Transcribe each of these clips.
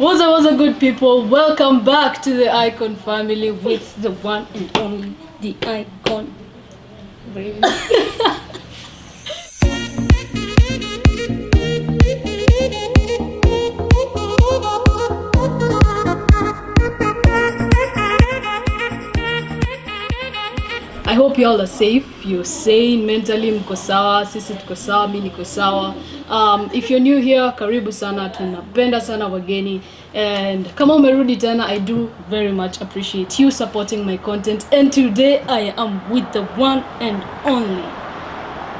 What's up good people, welcome back to the Icon family with the one and only the Icon. I hope y'all are safe, you're sane, mentally mko sawa, sisi tuko sawa, mimi niko sawa. If you're new here, karibu sana, tunapenda sana wageni. And kama umerudi tena, I do very much appreciate you supporting my content. And today I am with the one and only.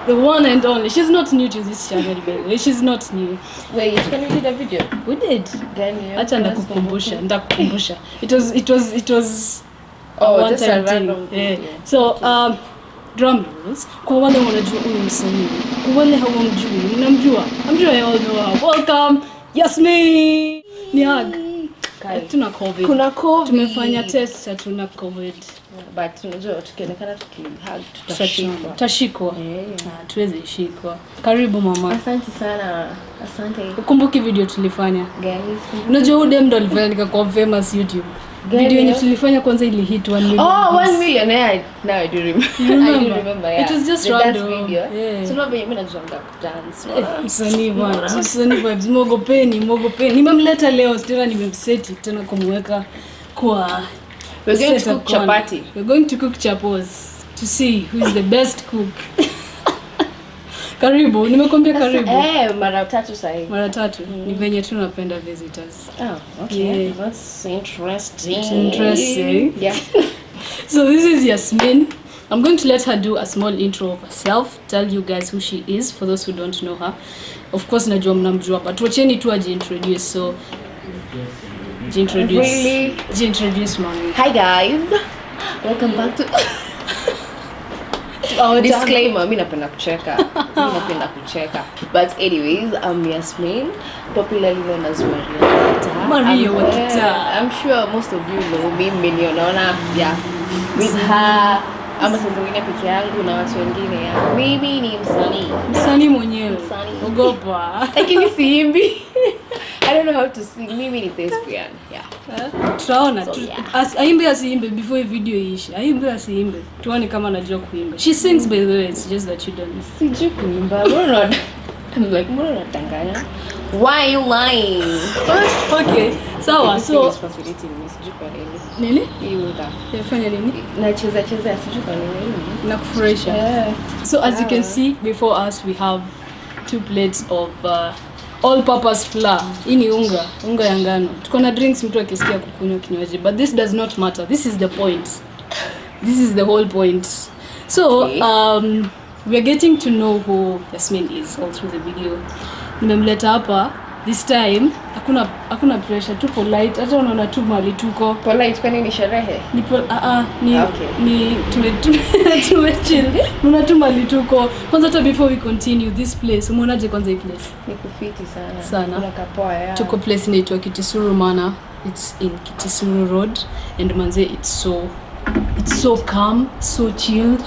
The one and only. She's not new to this channel, baby. She's not new. Wait, can we do the video? We did. Acha ndakukumbusha, ndakukumbusha. It was oh, one time thing. Yeah. So, drum rolls. Kwa wale wanajua huyu msanii. Kwa wale hawamjui, mnamjua. I'm sure you all know her. Welcome, Yasmin. Ni hug. Tuna COVID. Kuna COVID. Tumefanya test ya tuna COVID. Yeah, but tunajua tukionekana tukihug tutashikwa. Tutashikwa. Yeah. Tuweze shikwa. Karibu mama. Asante sana. Asante. Ukumbuki video tulifanya. Guys. Unajua huyu dem ndo alifanya nikakuwa famous YouTube. Video yenye tulifanya kwanza ili hit 1 million. Oh, 1 million. Yeah, now I do remember. I do remember. Yeah. It was just random. Video. Yeah. So now mimi najanga dance. Msanii bwana. Msanii vibes. Mogopeni, mogopeni. Nimemleta leo tena nimemseti tena kumweka kwa We're going to cook chapos to see who is the best cook. Karibu, nimekwambia karibu. Mara tatu sahi. Mara tatu. Ni venye tunapenda visitors. Oh, okay. Yeah. That's interesting. It's interesting. Yeah. So this is Yasmin. I'm going to let her do a small intro of herself. Tell you guys who she is for those who don't know her. Of course najua mnamjua, but wacheni tu ajiintroduce. So introduce. Really? Introduce mommy. Hi guys. Welcome back to oh, disclaimer, I'm not kucheka. But anyways, I'm Yasmin, popularly known as Maria Wa Kitaa. Maria Wa Kitaa. I'm sure most of you know me, many unaona, yeah. With her, ama sazingine peke yangu na watu wengine ya. Mimi ni msanii. Msanii mwenyewe. Msanii. Ogopa. Lakini siimbi. I don't know how to sing. Mimi ni thespian. Yeah. Tunaona aimbe asiimbe before video ishi. Aimbe asiimbe. Tuone kama anajua kuimba. She sings by the way. It's just that you don't. Sijui kuimba. Mbona? I'm like mbona tanganya? Why are you lying? Okay. Sawa. So facility ni sijui kwa nini. Nini? Hiyo da. Yafanya nini? Nacheza cheza sijui kwa nini. Nakufurahisha. So as you can see before us we have 2 plates of all-purpose flour. Ini unga, unga ya ngano. Tuko na drinks mtu akisikia kukunywa kinywaji, but this does not matter. This is the point. This is the whole point. So, we are getting to know who Yasmin is all through the video. Nimemleta hapa this time. Hakuna pressure, tu polite. Hata unaona tu mali tuko. Polite kwani ni sherehe? Ni ni tume chill. Muna tu mali tuko. Kwanza before we continue this place, umeonaje kwanza hii place? Ni kufiti sana. Kuna kapoa ya. Tuko place inaitwa Kitisuru Manor. It's in Kitisuru Road and manze it's so calm, so chilled.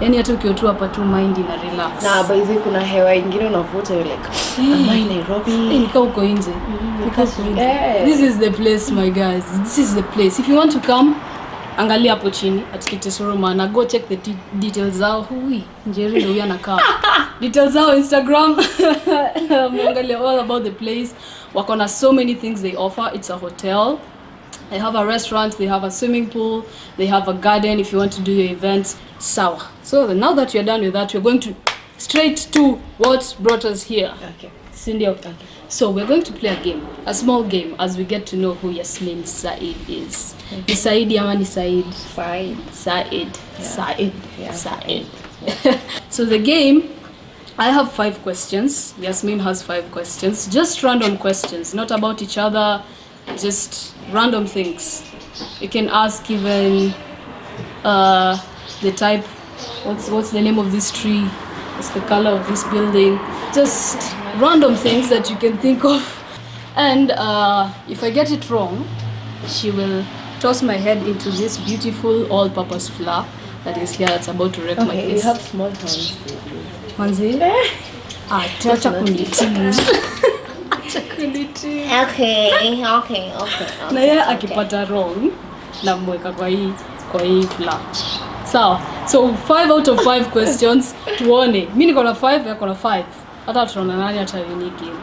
Yani hata ukiotua hapa tu mind ina relax. Na baizi kuna hewa ingine unavuta you're like am I Nairobi? Nika uko nje. This is the place my guys. This is the place. If you want to come, angalia hapo chini at Kitisuru Manor. Go check the details zao. Hui, Njeri ndio anakaa. Details zao Instagram. Angalia all about the place. Wako na so many things they offer. It's a hotel. They have a restaurant, they have a swimming pool, they have a garden if you want to do your events. Sawa. So now that you're done with that, we're going to straight to what brought us here. Okay. Cindy, okay. So we're going to play a game, a small game, as we get to know who Yasmin Said is. Okay. Said Yamani Said. Said. Yeah. Said. Yeah. Said. Yeah. So the game, I have 5 questions. Yasmin has 5 questions. Just random questions, not about each other. Just random things. You can ask even the type, what's the name of this tree, what's the color of this building, just random things that you can think of. And if I get it wrong, she will toss my head into this beautiful all-purpose flour that is here, that's about to wreck my face. Okay, you have small hands. Manzi? Ah, chocolate. Okay. Na yeye akipata wrong na mweka kwa hii fla. Sawa. So 5 out of 5 questions tuone. Mimi niko na 5 yako na 5. Hata tunaona nani atawini game.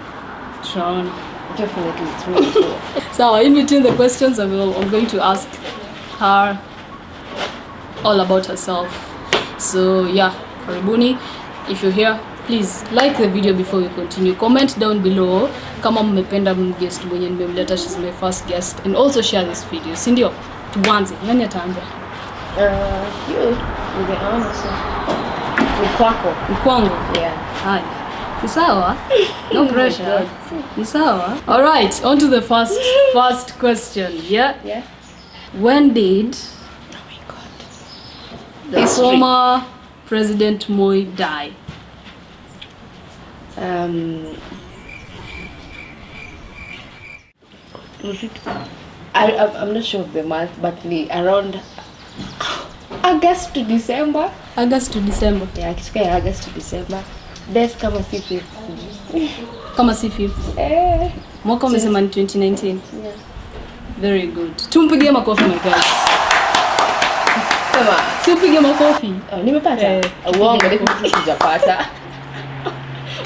Tunaona. Definitely it's really cool. So in between the questions I'm going to ask her all about herself. So yeah, karibuni. If you're here, please like the video before we continue. Comment down below kama mmependa guest mwenye nimemleta, she's my first guest, and also share this video. Sindio? Tuanze. Nani ataanza? You. We're honest. Mkwango. Yeah. Hi. Sawa? No pressure. Sawa? All right, on to the first question. Yeah? Yeah. When did the former President Moi die? I'm not sure of the month, but around August to December. Yeah, August to December. Death kama si fifth. Mwaka umesema ni 2019. Yeah. Very good. Tumpigie makofi my guys. Sawa. Tumpigie makofi. Nimepata. Uongo ndipo sijapata.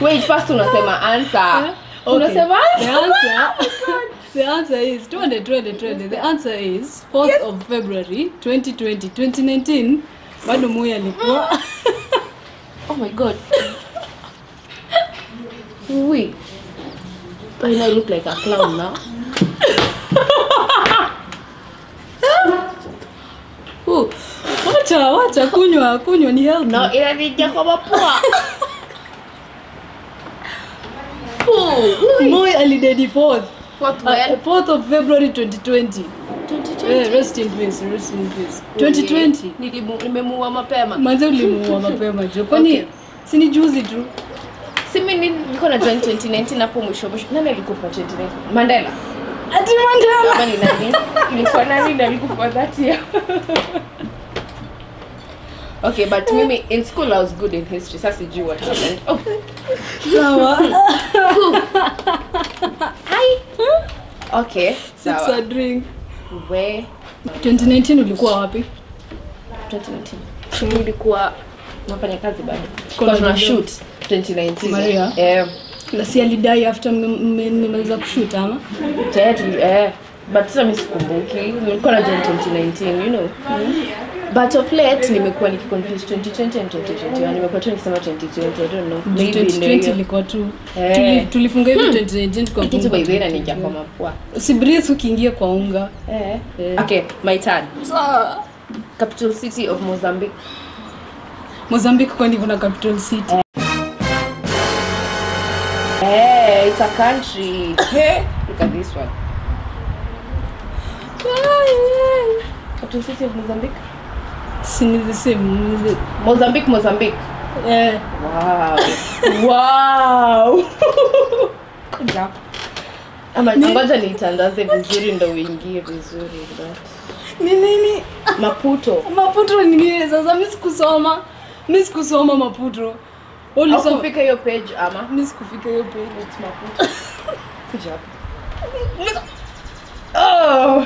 Wait, first unasema answer. Unasema answer. The answer is 2020. The answer is 4th yes. of February 2020. 2019. Bado Moi alikuwa. Oh my god. Wait. I look like a clown now. Oh. Wacha kunywa ni help. No, ila vija kwa mapua. Oh, Moi alidedi 4th of February 2020. Yeah, rest in peace. 2020. Nimemuua mapema. Mwanzo ulimuua mapema jo. Kwani si ni juzi tu? Si mimi niko na 2019 hapo mwisho. Nani alikufa 2019? Mandela. Ati Mandela. Kama ni nani? Nilikuwa nani ndio alikufa 30? Okay, but mimi in school I was good in history. Sasa sijui what happened. Oh. Sawa. Hi. Okay. Sawa. Sip a drink. Where? 2019 ulikuwa wapi? 2019. Nilikuwa nafanya kazi bado. Kuna shoot 2019. Maria. Na si alidai after nimeweza kushoot ama? Tayari but sasa msikumbuke. Nilikuwa na 2019, you know. But of late nimekuwa nikiconfuse 2020 and 2021. Nimekuwa tu nikisema 2020, I don't know. 2020 ilikuwa tu. Tulifunga hivi 2019 kwa kitu by the na nija kwa mapua. Usibreathe ukiingia kwa unga. Okay, my turn. Capital city of Mozambique. Mozambique kwani kuna capital city? Hey, it's a country. Hey, look at this one. Capital city of Mozambique. Mozambique. Yeah. Wow. Good job. I'm going to nitandaze vizuri ndo uingie vizuri ndo. Ni nini? Maputo. Maputo ni nini? Sasa mimi sikusoma Maputo. Ulisofika hiyo page ama? Mimi sikufika hiyo page, it's Maputo. Good job. Oh.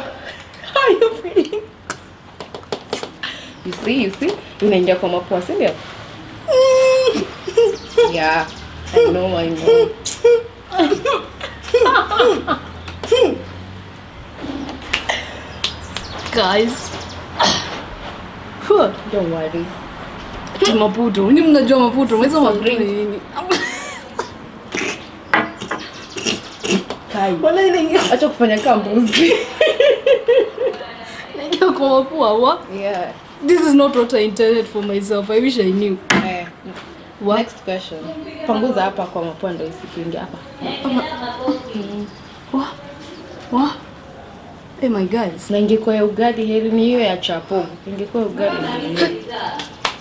How are you feeling? You see? Unaingia kwa mapua, sindio? Yeah, I know. Guys. Don't worry. Maputo, ni mnajua Maputo, mwezo maputo nini? Kai. Wala inaingia. Acha kufanya kambuzi. Naingia kwa mapua, wa? Yeah. This is not what I intended for myself. I wish I knew. What? Next question. Panguza hapa kwa mapua ndio isikinge hapa. What? Hey my guys. Na ingekuwa ya ugali heri ni hiyo ya chapo. Ingekuwa ugali.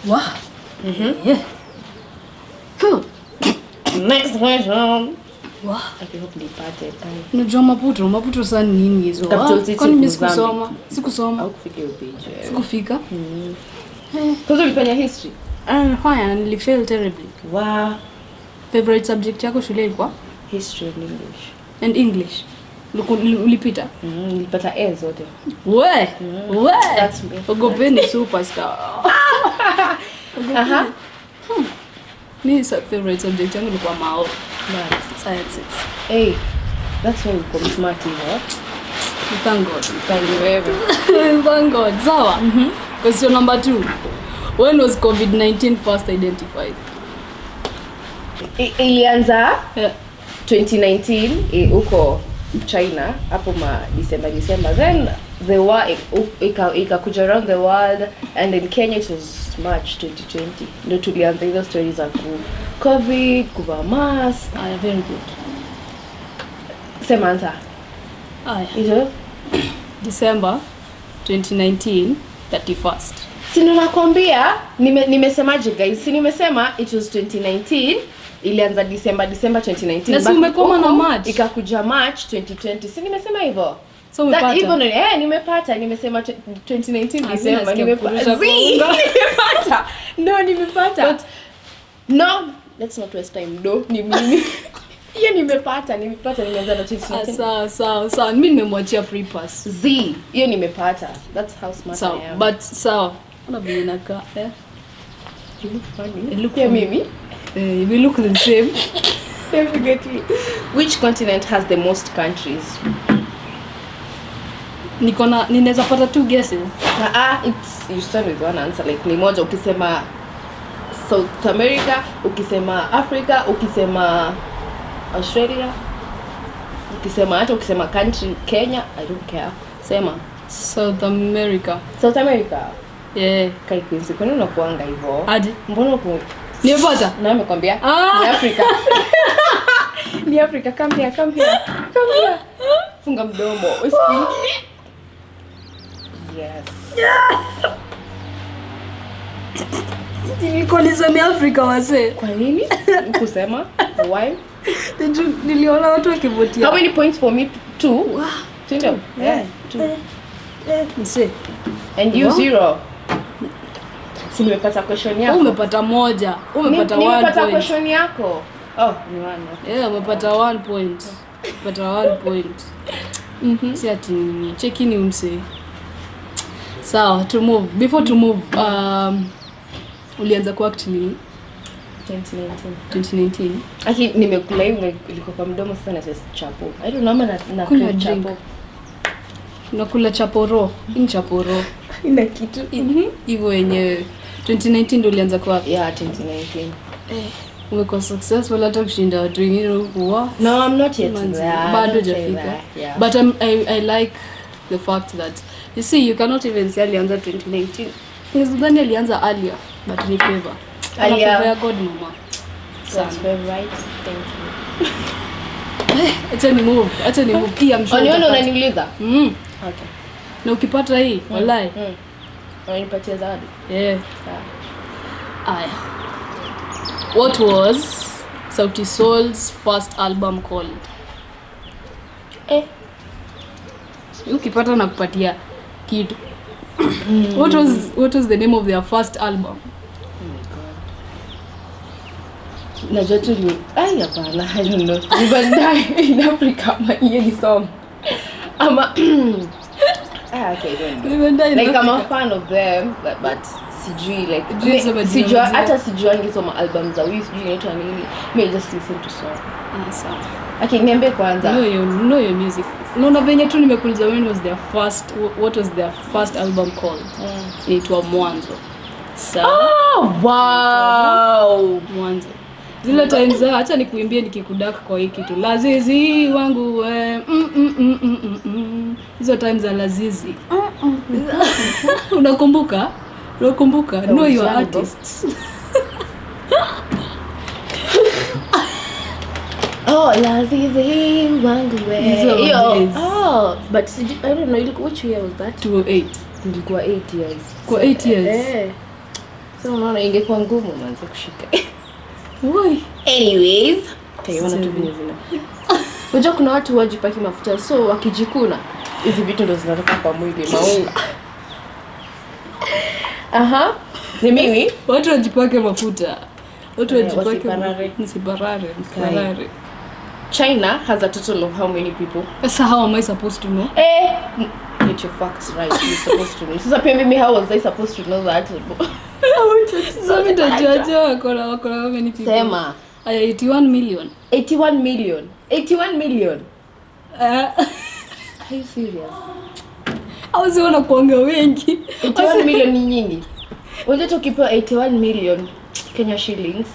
What? Yeah. Cool. Next question. What? I hope they parted. No drama puto. Maputo sana nini hizo? Kwani mimi sikusoma. Sikufika page. Sikufika? Kazo ulifanya history. Haya nili fail terribly. Wow. Favorite subject yako shule ilikuwa? History and English. and English. Ulipita. Ulipata A zote. We! We! That's me. Ogobeni superstar. Aha. Ni favorite subject yangu ni kwa mao. Maths. Sciences. Hey, that's why uko smart hivyo. Thank God. Thank you ever. Thank God. Sawa. Question number 2. When was COVID-19 first identified? Ilianza 2019 uko China hapo December. Then the war ikakuja around the world, and in Kenya it was March 2020. No, to be answering those stories are cool. COVID, kuva mask. Ah, very good. Same answer. Ah, yeah. December 2019, 31st. Sino nakwambia nimesemaje guys? Sino nimesema it was 2019 ilianza December 2019. Nasi umekoma na March. Ikakuja March 2020. Sino nimesema hivyo. So umepata. Hivyo ndio eh nimepata nimesema 2019 December nimepata. Nimepata. No nimepata. But no, let's not waste time. No ni mimi. Yeye nimepata nimeanza na 2019. Sawa. Mimi nimemwachia free pass. Z. Yeye nimepata. That's how smart so, I am. But sawa. You look funny. Look at me. We look the same. Don't forget me. Which continent has the most countries? Ninaweza pata two guesses. You start with one answer. Like ni moja ukisema South America, ukisema Africa, ukisema Australia, ukisema hata ukisema country Kenya, I don't care. Sema South America. Yeah. Kai kwinzi kwani unakuanga hivyo? Hadi mbona uko? Nimepata. Na nimekwambia ni Africa. Ni Africa. Come here. Funga mdomo. Usikii. Yes. Nilikuwa Africa wase. Kwa nini? Ukusema why? Niliona watu wakivotia. How many points for me? 2. Wow. 2. Yeah. 2. Mse. And you 0. Si nimepata question yako. Umepata moja. Umepata 1 point. Nimepata question yako. Oh, ni 1. Yeah, umepata 1 point. Umepata 1 point. Si ati ni cheki ni umse. Sawa, to move. Before to move, ulianza ku act ni 2019. Aki nimekula hiyo ilikuwa kwa mdomo sana just chapo. I don't know na kuna chapo. Nakula chaporo. Inchaporo. Ina kitu. Hivyo yenyewe. 2019 ndio ulianza kwa? Yeah, 2019. Umekuwa successful hata kushinda watu wengine huko. No, I'm not yet there. Bado hajafika. Yeah. But I like the fact that you see you cannot even say alianza 2019. Nizidhani alianza earlier, but ni favor. Alianza God mama. That's very right. Thank you. Acha ni move. Pia I'm sure. Oniona unaniliza? Okay. Na ukipata hii wallahi unanipatia zawadi. Yeah. Aya. What was Sauti Sol's first album called? Ukipata na kupatia kitu. What was the name of their first album? Oh my God. Najua tu ni aya bana, I don't know. Ubandai in Africa my early song. Okay, don't know. Like I'm a fan of them, but sijui like sijui ngisoma albums za wewe sijui inaitwa nini. Me just listen to song. Sawa. Okay, niambie kwanza. No your music. No na venye tu nimekuuliza when was their first what was their first album called? Inaitwa Mwanzo. Sawa. Oh wow. Mwanzo. Zile times za acha nikuimbie nikikudak kwa hiki kitu lazizi wangu we hizo times za lazizi unakumbuka no you are artists. Oh lazizi wangu we hiyo but I don't know which year was that. 2008 ilikuwa 8 years kwa 8 years so unaona ingekuwa ngumu manza kushika. Why? Anyways, okay, you want to be zina. Unajua kuna watu wajipaki mafuta so wakijikuna hizi vitu ndo zinatoka kwa mwili maungu. Ni mimi watu wajipake mafuta. Watu wajipake msibarare. China has a total of how many people? So how am I supposed to know? Eh, get your facts right. You're supposed to know. So how was I supposed to know that? So me to judge how many people? Sema. 81 million. 81 million. 81 million. Are you serious? I was gonna kuanga wengi. 81 million ni nyingi. Wewe tukipewa 81 million Kenya shillings.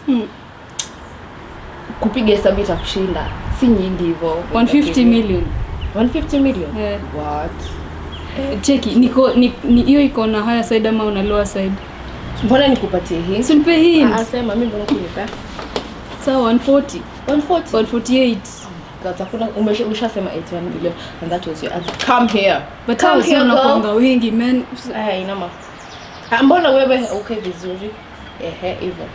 Kupiga hesabu itakushinda. Si nyingi hivyo. 150 million. 150 million. Yeah. What? Cheki niko ni hiyo iko na higher side ama una lower side? Mbona nikupatie hii? Usinipe hii. Asema mimi ndio nikunipa. Sawa 140. 140. 148. Katakuna umeshasema 81 million and that was your answer. Come here. But how is na kuanga wingi man? Ai inama. Mbona wewe okay vizuri? Ehe hivyo.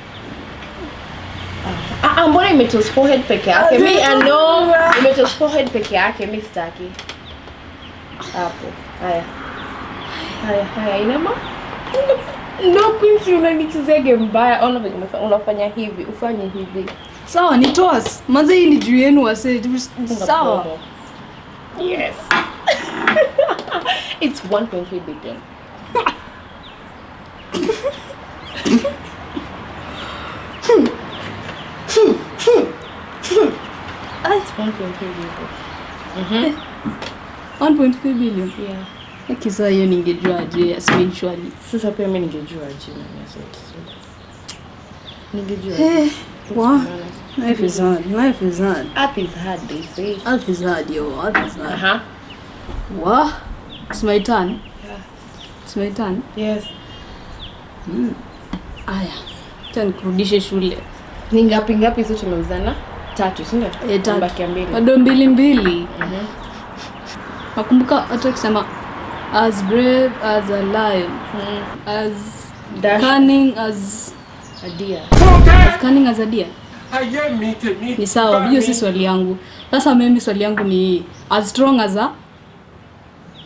Mbona imetoa forehead peke yake? Mimi ano imetoa forehead peke yake mimi sitaki. Hapo. Haya. Haya inama. No Quincy unanichezea game mbaya. Unafanya hivi, ufanye hivi. Sawa ni toss. Manze hii ni juu yenu wase. Sawa. Yes. It's 1.3 billion. It's 1.3 billion. 1.3 billion. Yeah. Kisa hiyo ningejua aje Yasmin surely. Sasa pia mimi ningejua aje na sote. Ningejua. Wow. Life is hard. Life is hard. Up is hard, they say. Up is hard, yo. Up is hard. Wow. It's my turn. Yeah. It's my turn. Yes. Aya. Turn kurudishe shule. Ni ngapi zote tumeuzana? 3, sio? Mbaki 2. Bado 2. Nakumbuka hata kusema as brave as a lion, as cunning as a deer. As cunning as a deer. Ni sawa, hiyo si swali yangu. Sasa mimi swali yangu ni as strong as a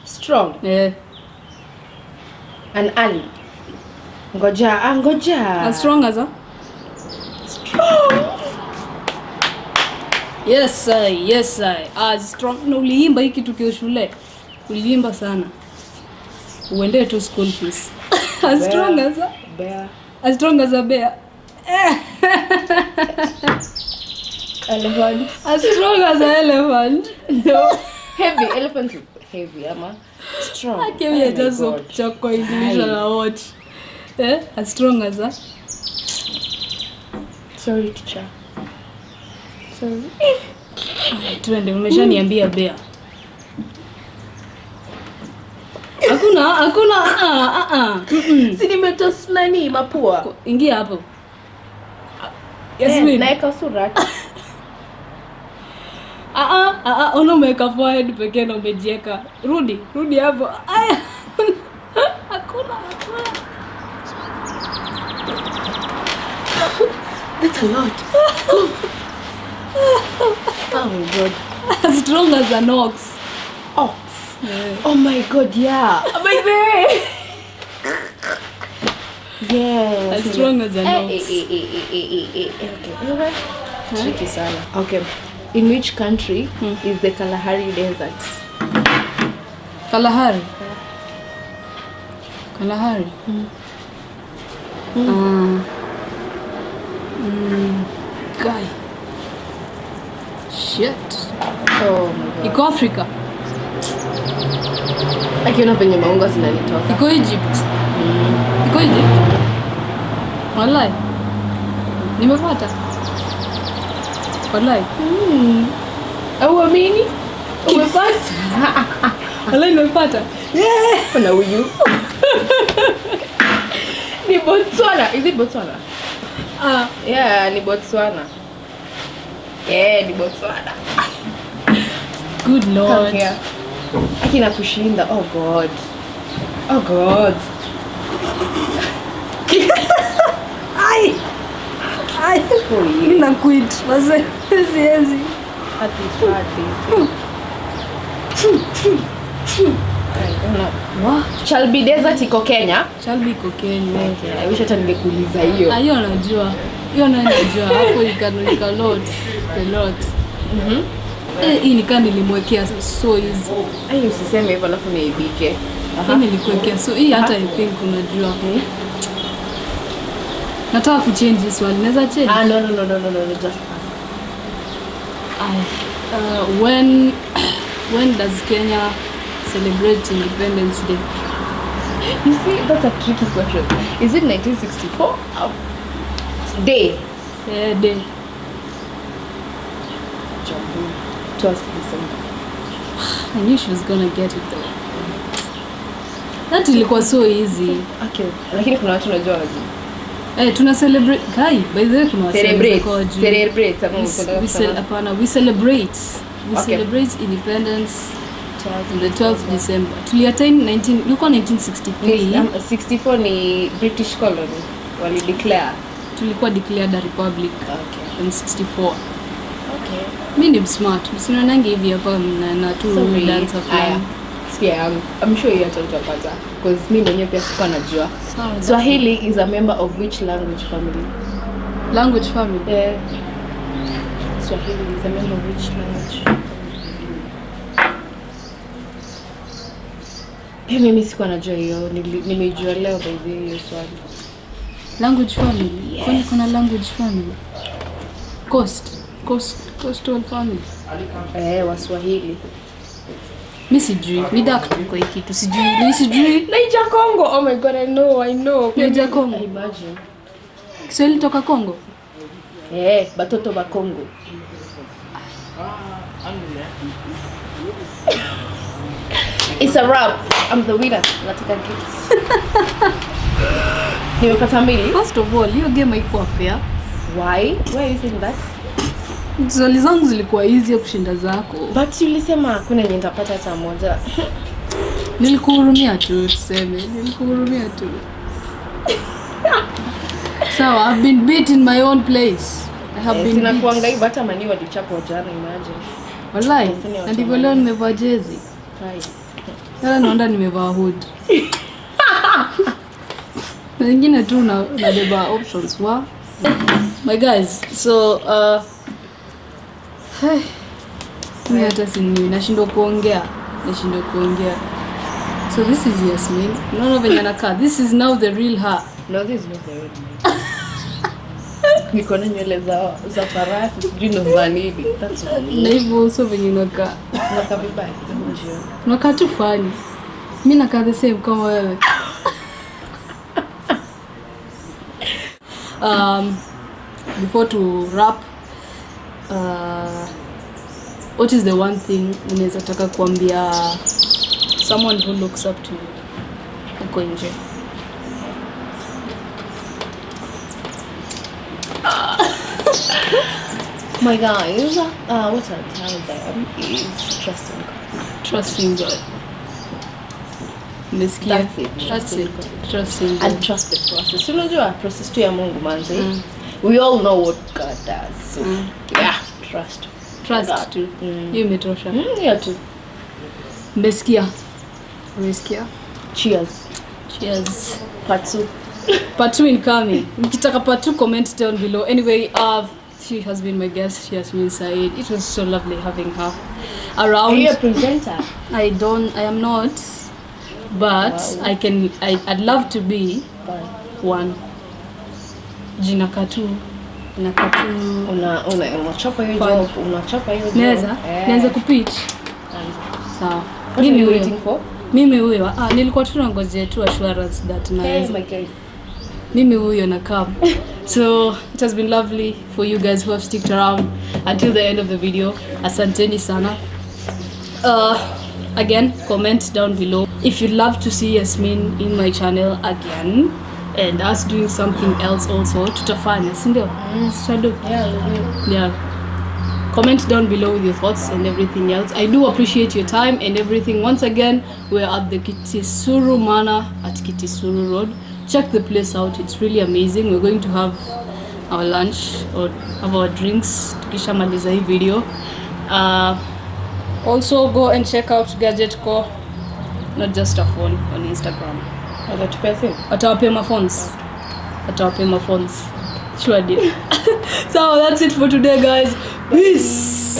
strong. Yeah. An ally. Ngoja. As strong as a strong. Yes, I. As strong. No uliimba hiki tukio shule. Uliimba sana. Uende to school please. As bear, strong as a bear. As strong as a bear. Elephant. As strong as an elephant. No. Heavy. Elephant is heavy, ama. Strong. I came here just to check my English and I watch. Eh? As strong as a. Sorry, teacher. Sorry. Tuende, umeshaniambia bear. Si nimetoss nani mapua. Ingia hapo. Yasmin. Naika sura. Ono make forehead pekee na umejieka. Rudi hapo. Aya. Hakuna. That's a lot. Oh my god. As strong as an ox. Oh. Yeah. Oh my god, yeah. My baby. Yeah. As strong as an ox. Okay. In which country is the Kalahari Desert? Kalahari. Guy. Shit. Oh my god. Iko Africa. Akiona penye maunga sinanitoka. Iko Egypt. Iko Egypt. Wallahi. Nimepata. Wallahi. Au amini? Umepata? Wallahi nimepata. Yeah. Kuna huyu. Ni Botswana. Is it Botswana? Yeah, ni Botswana. Yeah, ni Botswana. Good lord. I can't push in the oh god. I I'm gonna quit. What's it? What? Shall be desert iko Kenya. Okay. I wish I can get kuuliza hiyo. Hiyo unajua. Hapo ikanulika lot. Hii ni kani nilimwekea so easy. Ai usiseme hivyo alafu na ibike. Hii nilikuwekea so hii hata I think unajua. Nataka ku change this one. Naweza change? Ah no, just pass. When does Kenya celebrate Independence Day? You see, that's a tricky question. Is it 1964? Day. Yeah, day. 12th December. I knew she was gonna get it though. That really was so easy. Okay. Lakini kuna watu wanajua wazi. Eh, tuna celebrate. Kai, by the way, kuna we celebrate. We celebrate independence on the 12th December. Tuliattain 1963. 64 ni British colony. Wali declare. Tulikuwa declared a republic. Okay. In 64. Okay. Mimi ni smart. Msinanange hivi hapa na tu dancer flani. Yeah, I'm sure you are talking about that because me mwenyewe pia sikuwa najua. Swahili is a member of which language family? Language family? Yeah. Swahili is a member of which language? Hey, mimi sikuwa najua hiyo. Nimejua leo baby hiyo swali. Language family? Kwani kuna language family? Coastal family? Eh, wa Swahili. Missy Drew. Naija Congo. Oh my god, I know. Naija Congo. Imagine. Kiswahili toka Congo? Eh, batoto ba Congo. It's a wrap. I'm the winner. Nataka gifts. Nimepata mbili. First of all, hiyo game haikuwa fair. Why? Why are you saying that? Swali zangu zilikuwa easy kushinda zako. But ulisema hakuna nitapata hata moja. Nilikuhurumia tu. So I've been beat in my own place. I have been beat. Sina kuangalia hata mani walichapo jana, imagine. Wallahi, na ndivyo leo nimevaa jezi. Right. Sasa naona nimevaa hood. Na nyingine tu na beba options wa. My guys, so hey, mimi hata sini nashindwa kuongea. So this is Yasmin. No venye anakaa. This is now the real her. No, this is not the real me. Niko na nywele za farasi, sijui na vanili. That's all. Na hivyo so venye unakaa. Unakaa vibaya. Unakaa tu fani. Mimi nakaa the same kama wewe. Before to wrap, what is the one thing unaweza taka kuambia someone who looks up to you uko nje? My guys, what I tell them is trusting God. That's it. Trusting God. And trust the process. Unajua process tu ya Mungu manzi. We all know what God does. So yeah, trust. Trust too. You may trust. Yeah too. Meskia. Cheers. Part 2 incoming. Mkitaka part 2 comment down below. Anyway, she has been my guest. She has been Said. It was so lovely having her around. Are you a presenter? I am not. But wow. I'd love to be one. Jina katu unachapa hiyo job naweza kupitch sawa. Mimi huyo nilikuwa tunangojea tu assurance that naweza. Mimi huyo na come. So it has been lovely for you guys who have stuck around until the end of the video. Asanteni sana. Again, comment down below if you'd love to see Yasmin in my channel again. And us doing something else also. Tutafanya, sindio? Shadow. Yeah. Comment down below with your thoughts and everything else. I do appreciate your time and everything. Once again, we're at the Kitisuru Manor at Kitisuru Road. Check the place out. It's really amazing. We're going to have our lunch or have our drinks. Tukisha maliza hii video. Also, go and check out Gadget Co. Not just a phone on Instagram. Atawapea my phones. Sure did. So that's it for today, guys. Peace.